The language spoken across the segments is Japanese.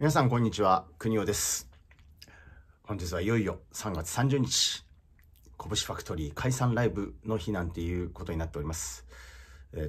皆さんこんにちは、国尾です。本日はいよいよ3月30日こぶしファクトリー解散ライブの日なんていうことになっております。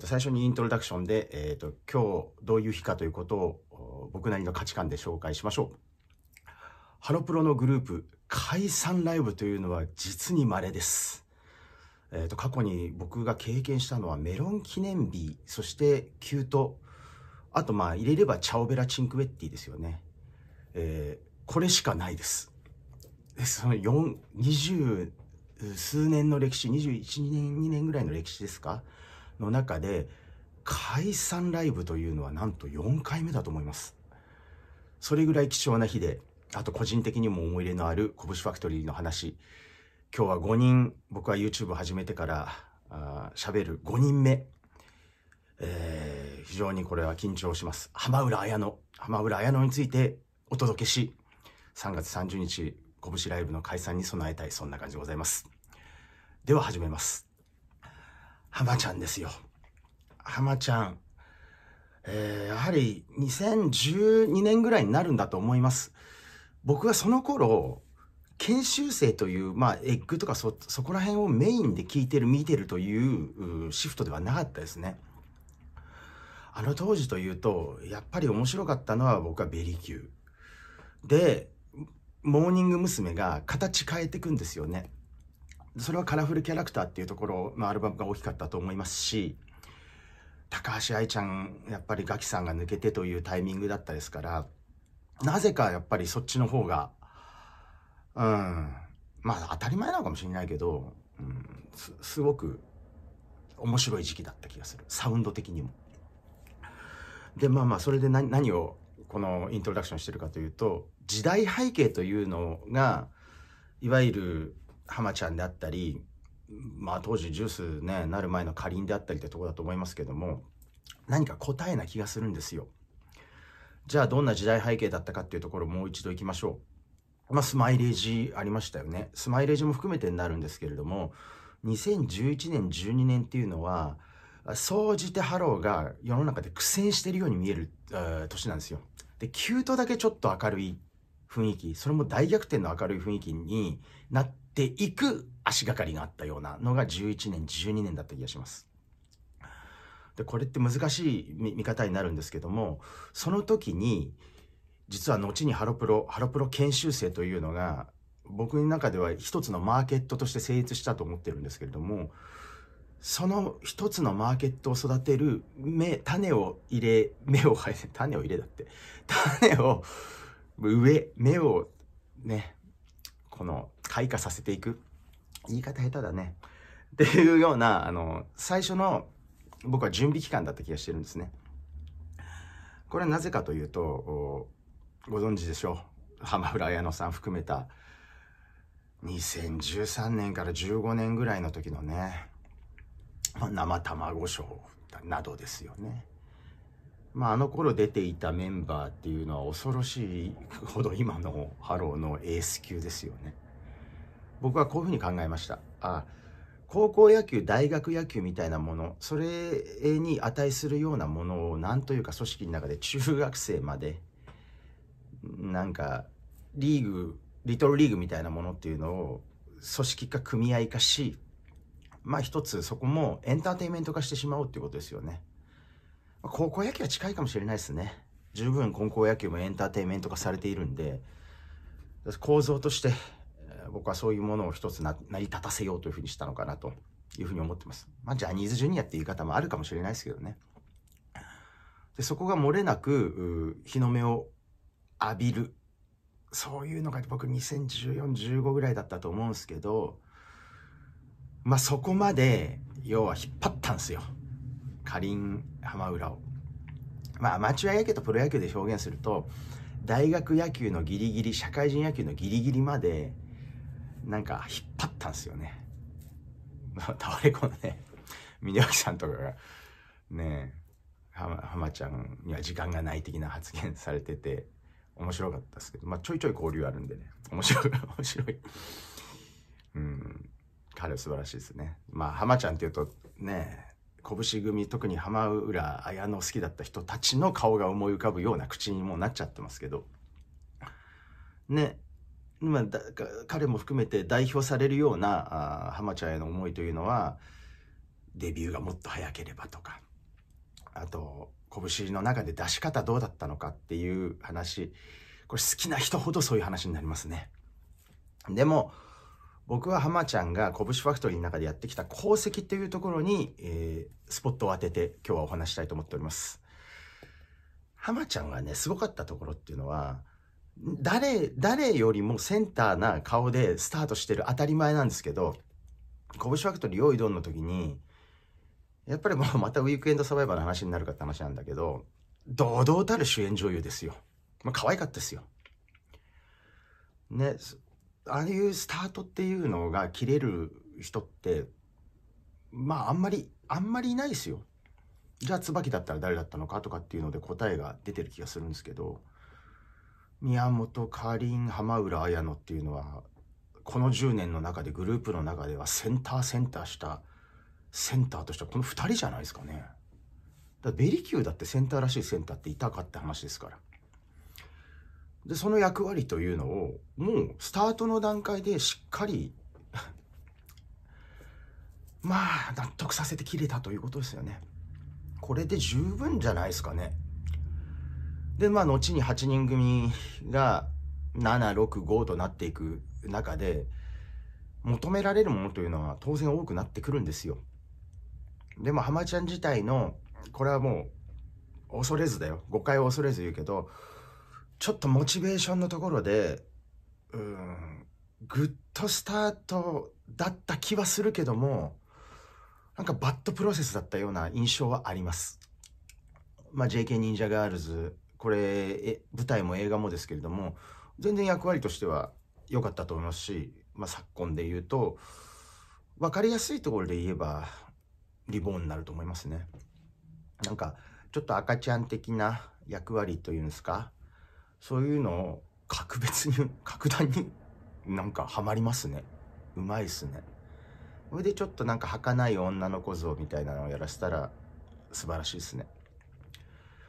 最初にイントロダクションで、今日どういう日かということを僕なりの価値観で紹介しましょう。ハロプロのグループ解散ライブというのは実に稀です。過去に僕が経験したのはメロン記念日、そしてキュート、あとまあ入れればチャオベラチンクエッティですよね。これしかないです。その20数年の歴史、21年2年ぐらいの歴史ですかの中で解散ライブというのはなんと4回目だと思います。それぐらい貴重な日で、あと個人的にも思い入れのあるこぶしファクトリーの話、今日は5人僕は YouTube 始めてから喋る5人目、非常にこれは緊張します。浜浦彩乃についてお届けし、3月30日こぶしライブの解散に備えたい、そんな感じでございます。では始めます。浜ちゃんですよ。浜ちゃん、やはり2012年ぐらいになるんだと思います。僕はその頃研修生という、エッグとかそこら辺をメインで聞いてる見てるというシフトではなかったですね。あの当時というとやっぱり面白かったのは、僕はベリキューでモーニング娘。が形変えていくんですよね。それはカラフルキャラクターっていうところのアルバムが大きかったと思いますし、高橋愛ちゃん、やっぱりガキさんが抜けてというタイミングだったですから、なぜかやっぱりそっちの方が当たり前なのかもしれないけど、すごく面白い時期だった気がする、サウンド的にも。でそれで何をこのイントロダクションしてるかというと、時代背景というのがいわゆる浜ちゃんであったり、当時ジュースねなる前のかりんであったりってとこだと思いますけども、何か答えな気がするんですよ。じゃあどんな時代背景だったかっていうところをもう一度いきましょう。スマイレージありましたよね。スマイレージも含めてになるんですけれども、2011年12年っていうのは総じてハローが世の中で苦戦してるように見える年なんですよ。でキュートだけちょっと明るい雰囲気、それも大逆転の明るい雰囲気になっていく足がかりがあったようなのが11年12年だった気がします。でこれって難しい見方になるんですけども、その時に実は後にハロプロ研修生というのが僕の中では一つのマーケットとして成立したと思ってるんですけれども、その一つのマーケットを育てる種を植え、芽をこの開花させていく、言い方下手だねっていうような最初の僕は準備期間だった気がしてるんですね。これはなぜかというと、ご存知でしょう、浜浦彩乃さん含めた2013年から15年ぐらいの時のね、生卵ショーなどですよね。あの頃出ていたメンバーっていうのは恐ろしいほど今のハローのエース級ですよね。僕はこういうふうに考えました。高校野球、大学野球みたいなもの、それに値するようなものを何というか組織の中で中学生までなんかリーグ、リトルリーグみたいなものっていうのを組織化組合化し、一つそこもエンターテインメント化してしまおうっていうことですよね。高校野球は近いかもしれないですね。十分高校野球もエンターテインメント化されているんで、構造として僕はそういうものを一つ成り立たせようというふうにしたのかなというふうに思ってます。ジャニーズジュニアっていう言い方もあるかもしれないですけどね。でそこが漏れなく日の目を浴びる、そういうのが僕2014、15ぐらいだったと思うんですけど、そこまで要は引っ張ったんですよ、かりん浜浦を。アマチュア野球とプロ野球で表現すると、大学野球のギリギリ、社会人野球のギリギリまでなんか引っ張ったんですよね。倒れ込んで峰脇さんとかがね、浜ちゃんには時間がない的な発言されてて面白かったですけど、ちょいちょい交流あるんでね、面白い彼は素晴らしいですね。浜ちゃんっていうとね、こぶし組、特に浜浦彩乃好きだった人たちの顔が思い浮かぶような口にもなっちゃってますけど、ね、まあ、彼も含めて代表されるような浜ちゃんへの思いというのは、デビューがもっと早ければとか、あと拳の中で出し方どうだったのかっていう話、これ好きな人ほどそういう話になりますね。でも僕は浜ちゃんがこぶしファクトリーの中でやってきた功績というところに、スポットを当てて今日はお話したいと思っております。浜ちゃんがね、すごかったところっていうのは、誰よりもセンターな顔でスタートしてる、当たり前なんですけど、こぶしファクトリー用意どんの時にやっぱりもうまたウィークエンドサバイバーの話になるかって話なんだけど、堂々たる主演女優ですよ。まあ可愛かったですよね。ああいうスタートっていうのが切れる人って、まああんまりいないですよ。じゃあ椿だったら誰だったのかとかっていうので答えが出てる気がするんですけど、宮本かりん、浜浦彩乃っていうのはこの10年の中でグループの中ではセンターとしたこの2人じゃないですかね。だからベリキューだってセンターらしいセンターっていたかって話ですから。でその役割というのをもうスタートの段階でしっかりまあ納得させて切れたということですよね。これで十分じゃないですかね。でまあ後に8人組が765となっていく中で、求められるものというのは当然多くなってくるんですよ。でも浜ちゃん自体の、これはもう恐れずだよ、誤解を恐れず言うけど、ちょっとモチベーションのところでグッとスタートだった気はするけども、なんかバッドプロセスだったような印象はあります。まあ、JK 忍者ガールズ、これ舞台も映画もですけれども、全然役割としては良かったと思いますし、まあ、昨今で言うと分かりやすいところで言えばリボーンになると思いますね。なんかちょっと赤ちゃん的な役割というんですか、そういうのを格別に格段になんかハマりますね。うまいっすね。それでちょっとなんか儚い女の子像みたいなのをやらせたら素晴らしいですね。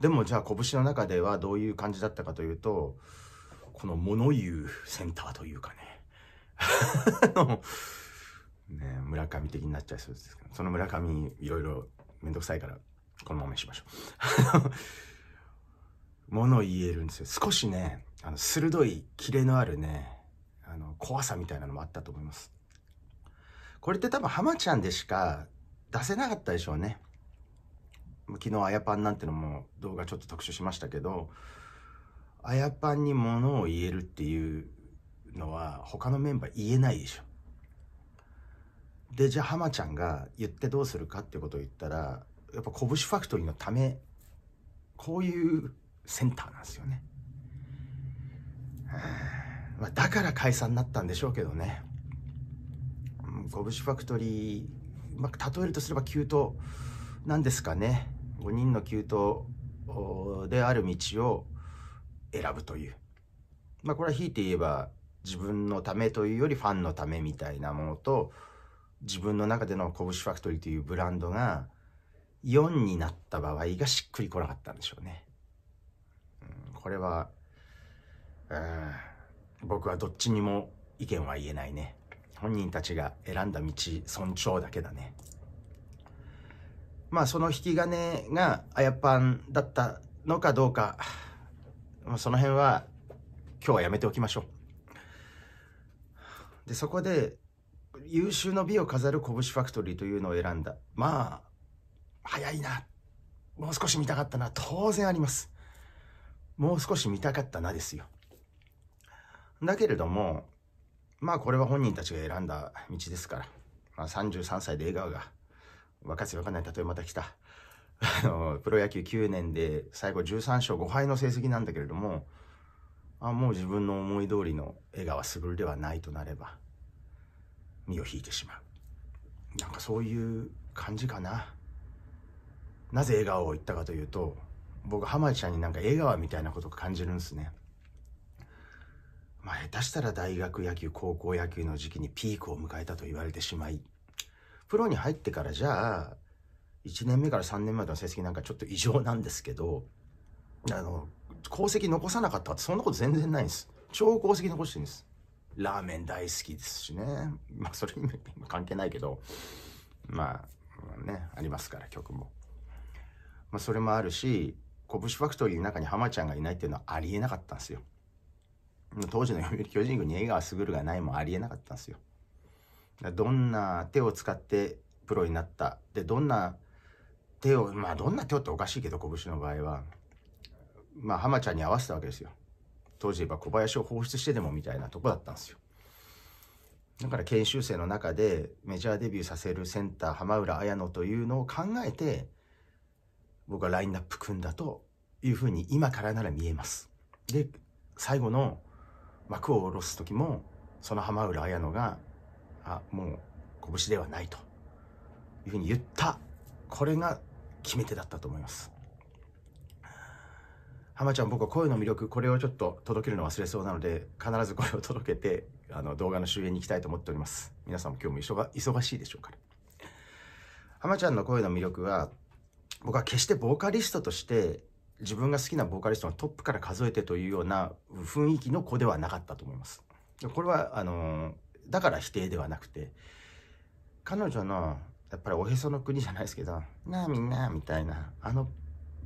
でもじゃあ拳の中ではどういう感じだったかというと、この物言うセンターというかねね、村上的になっちゃいそうですけど、その村上いろいろめんどくさいからこのままにしましょう物を言えるんですよ。少しね、鋭いキレのあるね、怖さみたいなのもあったと思います。これって多分浜ちゃんでしか出せなかったでしょうね。昨日あやパンなんてのも動画ちょっと特集しましたけど、あやパンに物を言えるっていうのは他のメンバー言えないでしょ。でじゃあ浜ちゃんが言ってどうするかってことを言ったら、やっぱこぶしファクトリーのためこういうセンターなんですよね。だから解散になったんでしょうけどね。こぶしファクトリー、うまく例えるとすれば急登なんですかね。5人の急登である道を選ぶという、まあこれはひいて言えば自分のためというよりファンのためみたいなものと、自分の中でのこぶしファクトリーというブランドが4になった場合がしっくりこなかったんでしょうね。これは僕はどっちにも意見は言えないね。本人たちが選んだ道尊重だけだね。まあその引き金があやパンだったのかどうか、その辺は今日はやめておきましょう。でそこで優秀の美を飾るこぶしファクトリーというのを選んだ。まあ早いな、もう少し見たかったな、当然あります。もう少し見たかったなですよ。だけれどもまあこれは本人たちが選んだ道ですから、まあ、33歳で笑顔が若すぎわかんない例えまた来たプロ野球9年で最後13勝5敗の成績なんだけれども、もう自分の思い通りの江川卓ではないとなれば身を引いてしまう、なんかそういう感じかな。なぜ江川を言ったかというと、僕浜ちゃんになんか江川みたいなことを感じるんですね。まあ下手したら大学野球高校野球の時期にピークを迎えたと言われてしまい、プロに入ってからじゃあ1年目から3年目までの成績なんかちょっと異常なんですけど、功績残さなかったってそんなこと全然ないんです。超功績残してるんです。ラーメン大好きですしね。まあそれ今関係ないけど、まあね、ありますから曲も、まあ、それもあるし、こぶしファクトリーの中に浜ちゃんがいないっていうのはありえなかったんですよ。当時の読売巨人軍に江川卓がないもありえなかったんですよ。どんな手を使ってプロになったで、どんな手を、まあどんな手をっておかしいけど、こぶしの場合はまあ浜ちゃんに合わせたわけですよ。当時言えば小林を放出してでもみたいなとこだったんですよ。だから研修生の中でメジャーデビューさせるセンター浜浦彩乃というのを考えて、僕はラインナップ組んだというふうに今からなら見えます。で最後の幕を下ろす時も、その浜浦彩乃が「あ、もう拳ではない」というふうに言った、これが決め手だったと思います。浜ちゃん、僕は声の魅力、これをちょっと届けるの忘れそうなので、必ずこれを届けて動画の終焉に行きたいと思っております。皆さんも今日も忙しいでしょうから。浜ちゃんの声の魅力は、僕は決してボーカリストとして自分が好きなボーカリストのトップから数えてというような雰囲気の子ではなかったと思います。これはだから否定ではなくて、彼女のやっぱりおへその国じゃないですけど、なあみんなみたいな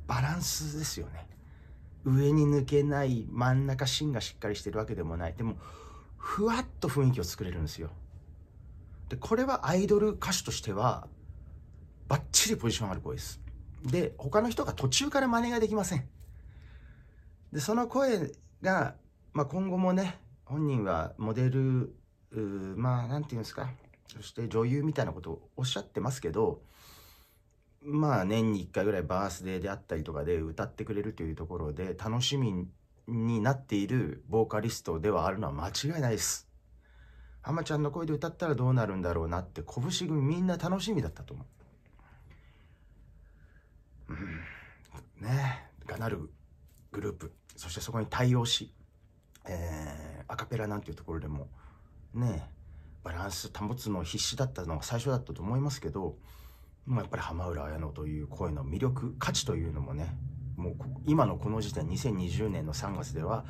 バランスですよね。上に抜けない、真ん中芯がしっかりしてるわけでもない、でもふわっと雰囲気を作れるんですよ。でこれはアイドル歌手としてはバッチリポジションある声です。で他の人が途中から真似ができません。でその声が、まあ、今後もね、本人はモデル、まあ何て言うんですか、そして女優みたいなことをおっしゃってますけど、まあ年に1回ぐらいバースデーであったりとかで歌ってくれるというところで楽しみになっているボーカリストではあるのは間違いないです。浜ちゃんの声で歌ったらどうなるんだろうなって、こぶし組みんな楽しみだったと思う。ねがなるグループ、そしてそこに対応し、アカペラなんていうところでもねバランス保つの必死だったのが最初だったと思いますけど、やっぱり浜浦彩乃という声の魅力、価値というのもね、もう今のこの時点2020年の3月では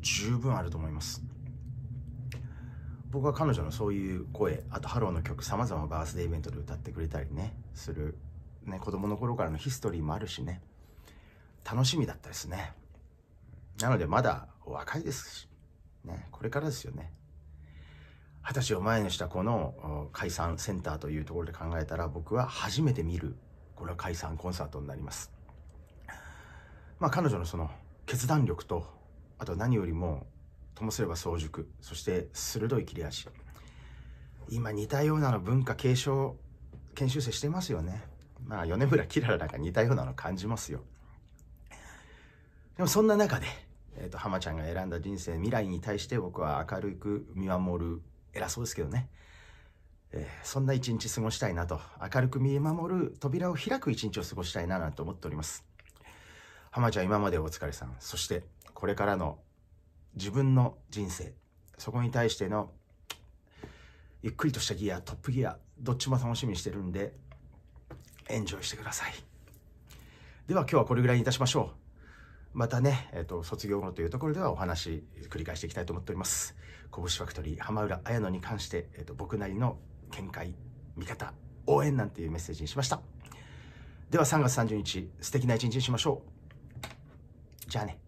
十分あると思います。僕は彼女のそういう声、あとハローの曲、さまざまバースデーイベントで歌ってくれたりねするね、子供の頃からのヒストリーもあるしね、楽しみだったですね。なのでまだお若いですし、ね、これからですよね。二十歳を前にしたこの解散センターというところで考えたら、僕は初めて見るこれは解散コンサートになります。まあ彼女のその決断力と、あと何よりもともすれば早熟、そして鋭い切れ味、今似たようなの文化継承研修生してますよね。まあ米村キララなんか似たようなの感じますよ。でもそんな中で、浜ちゃんが選んだ人生、未来に対して僕は明るく見守る、偉そうですけどね、そんな一日過ごしたいなと、明るく見守る、扉を開く一日を過ごしたいなと思っております。浜ちゃん、今までお疲れさん。そしてこれからの自分の人生、そこに対してのゆっくりとしたギア、トップギア、どっちも楽しみにしてるんでエンジョイしてください。では今日はこれぐらいにいたしましょう。またね、卒業後というところではお話繰り返していきたいと思っております。こぶしファクトリー浜浦彩乃に関して、僕なりの見解、見方、応援なんていうメッセージにしました。では3月30日、素敵な一日にしましょう。じゃあね。